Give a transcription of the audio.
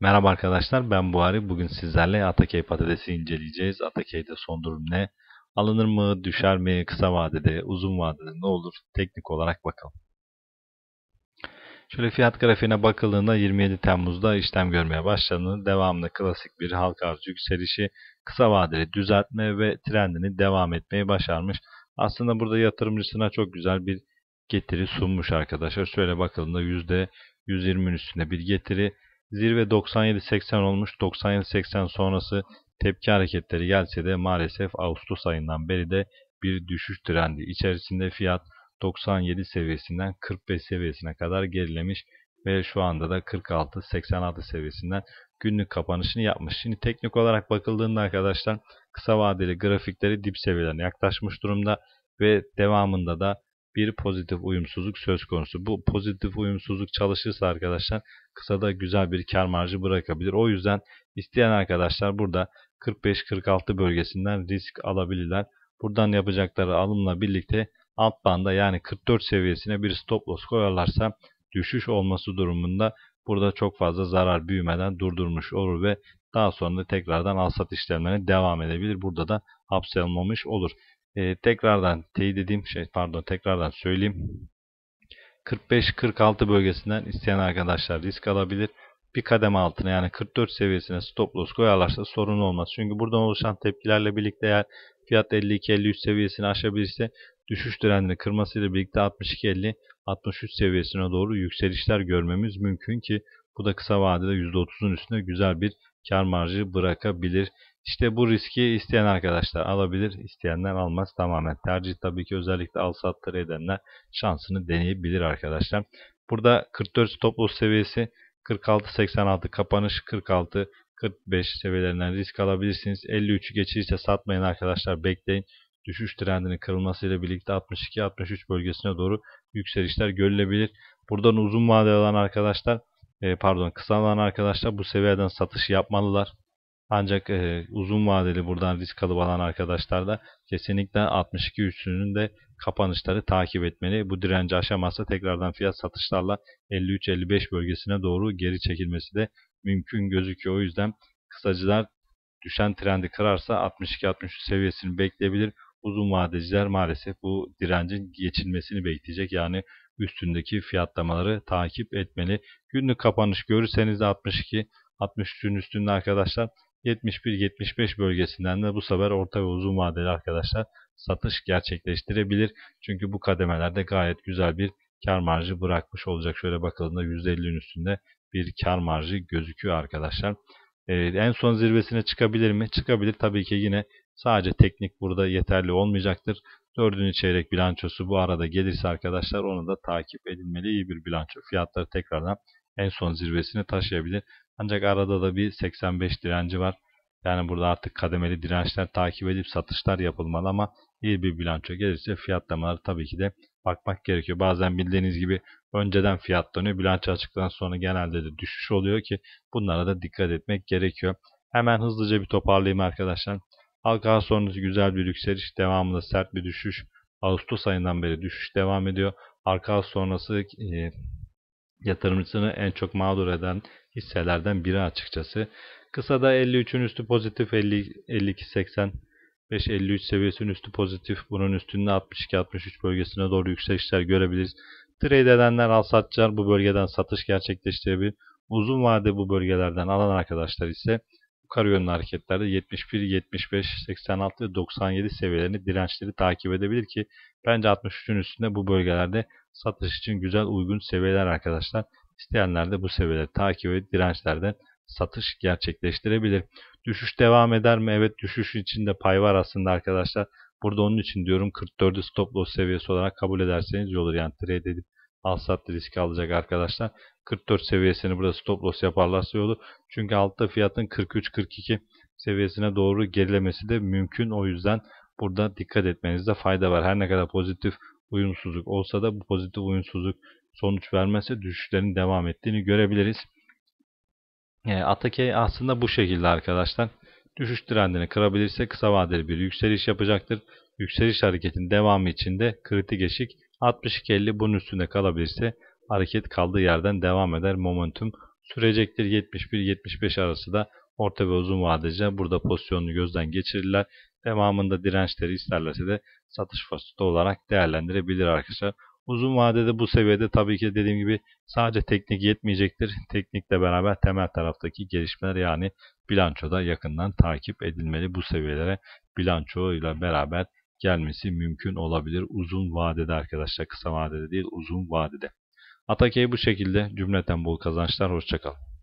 Merhaba arkadaşlar, ben Buhari. Bugün sizlerle Atakey patatesi inceleyeceğiz. Atakey'de son durum ne? Alınır mı? Düşer mi? Kısa vadede, uzun vadede ne olur? Teknik olarak bakalım. Şöyle fiyat grafiğine bakıldığında 27 Temmuz'da işlem görmeye başladığında devamlı klasik bir halka arz yükselişi, kısa vadeli düzeltme ve trendini devam etmeyi başarmış. Aslında burada yatırımcısına çok güzel bir getiri sunmuş arkadaşlar. Şöyle bakıldığında %120'nin üstünde bir getiri. Zirve 97.80 olmuş. 97.80 sonrası tepki hareketleri gelse de maalesef Ağustos ayından beri de bir düşüş trendi içerisinde fiyat 97 seviyesinden 45 seviyesine kadar gerilemiş ve şu anda da 46-86 seviyesinden günlük kapanışını yapmış. Şimdi teknik olarak bakıldığında arkadaşlar kısa vadeli grafikleri dip seviyelerine yaklaşmış durumda ve devamında da bir pozitif uyumsuzluk söz konusu. Bu pozitif uyumsuzluk çalışırsa arkadaşlar kısada güzel bir kar marjı bırakabilir. O yüzden isteyen arkadaşlar burada 45-46 bölgesinden risk alabilirler. Buradan yapacakları alımla birlikte alt banda yani 44 seviyesine bir stop loss koyarlarsa düşüş olması durumunda burada çok fazla zarar büyümeden durdurmuş olur ve daha sonra da tekrardan al sat işlemlerine devam edebilir. Burada da hapsolmamış olur. Tekrardan söyleyeyim. 45-46 bölgesinden isteyen arkadaşlar risk alabilir. Bir kademe altına yani 44 seviyesine stop loss koyarlarsa sorun olmaz. Çünkü buradan oluşan tepkilerle birlikte eğer fiyat 52-53 seviyesini aşabilirse düşüş trendini kırmasıyla birlikte 62-50-63 seviyesine doğru yükselişler görmemiz mümkün ki bu da kısa vadede %30'un üstünde güzel bir kar marjı bırakabilir. İşte bu riski isteyen arkadaşlar alabilir, isteyenler almaz. Tamamen tercih tabii ki, özellikle al satları edenler şansını deneyebilir arkadaşlar. Burada 44 stop loss seviyesi, 46-86 kapanış, 46-45 seviyelerinden risk alabilirsiniz. 53'ü geçirirse satmayın arkadaşlar, bekleyin. Düşüş trendinin kırılmasıyla birlikte 62-63 bölgesine doğru yükselişler görülebilir. Buradan uzun vadeli olan arkadaşlar, kısa olan arkadaşlar bu seviyeden satış yapmalılar. Ancak uzun vadeli buradan risk alıp alan arkadaşlar da kesinlikle 62 üstünün de kapanışları takip etmeli. Bu direnci aşamazsa tekrardan fiyat satışlarla 53-55 bölgesine doğru geri çekilmesi de mümkün gözüküyor. O yüzden kısacılar düşen trendi kırarsa 62-63 seviyesini bekleyebilir. Uzun vadeciler maalesef bu direncin geçilmesini bekleyecek. Yani üstündeki fiyatlamaları takip etmeli. Günlük kapanış görürseniz de 62-63'ün üstünde arkadaşlar 71-75 bölgesinden de bu sefer orta ve uzun vadeli arkadaşlar satış gerçekleştirebilir. Çünkü bu kademelerde gayet güzel bir kar marjı bırakmış olacak. Şöyle bakıldığında %50'nin üstünde bir kar marjı gözüküyor arkadaşlar. En son zirvesine çıkabilir mi? Çıkabilir. Tabii ki yine sadece teknik burada yeterli olmayacaktır. 4. çeyrek bilançosu bu arada gelirse arkadaşlar onu da takip edilmeli. İyi bir bilanço. Fiyatları tekrardan en son zirvesini taşıyabilir. Ancak arada da bir 85 direnci var. Yani burada artık kademeli dirençler takip edip satışlar yapılmalı ama iyi bir bilanço gelirse fiyatlamaları tabii ki de bakmak gerekiyor. Bazen bildiğiniz gibi önceden fiyatlanıyor. Bilanço açıktan sonra genelde de düşüş oluyor ki bunlara da dikkat etmek gerekiyor. Hemen hızlıca bir toparlayayım arkadaşlar. Halka arz sonrası güzel bir yükseliş, devamında sert bir düşüş. Ağustos ayından beri düşüş devam ediyor. Halka arz sonrası yatırımcısını en çok mağdur eden hisselerden biri açıkçası. Kısada 53'ün üstü pozitif, 52-80, 5-53 seviyesinin üstü pozitif. Bunun üstünde 62-63 bölgesine doğru yükselişler görebiliriz. Trade edenler, al satçılar bu bölgeden satış gerçekleştirebilir. Uzun vade bu bölgelerden alan arkadaşlar ise yukarı yönlü hareketlerde 71-75-86-97 seviyelerini, dirençleri takip edebilir ki bence 63'ün üstünde bu bölgelerde satış için güzel uygun seviyeler arkadaşlar. İsteyenler de bu seviyeleri takip edip dirençlerden satış gerçekleştirebilir. Düşüş devam eder mi? Evet, düşüş içinde pay var aslında arkadaşlar. Burada onun için diyorum 44'ü stop loss seviyesi olarak kabul ederseniz iyi olur. Yani trade edip al sat riski alacak arkadaşlar. 44 seviyesini burada stop loss yaparlarsa iyi olur. Çünkü altta fiyatın 43-42 seviyesine doğru gerilemesi de mümkün. O yüzden burada dikkat etmenizde fayda var. Her ne kadar pozitif uyumsuzluk olsa da bu pozitif uyumsuzluk sonuç vermezse düşüşlerin devam ettiğini görebiliriz. Atakey aslında bu şekilde arkadaşlar. Düşüş trendini kırabilirse kısa vadeli bir yükseliş yapacaktır. Yükseliş hareketin devamı için de kritik eşik 62-50, bunun üstünde kalabilirse hareket kaldığı yerden devam eder. Momentum sürecektir. 71-75 arası da orta ve uzun vadede burada pozisyonunu gözden geçirirler. Devamında dirençleri isterlerse de satış fırsatı olarak değerlendirebilir arkadaşlar. Uzun vadede bu seviyede tabii ki dediğim gibi sadece teknik yetmeyecektir. Teknikle beraber temel taraftaki gelişmeler yani bilançoda yakından takip edilmeli. Bu seviyelere bilançoyla beraber gelmesi mümkün olabilir. Uzun vadede arkadaşlar, kısa vadede değil uzun vadede. Atakey bu şekilde. Cümleten bol kazançlar. Hoşçakalın.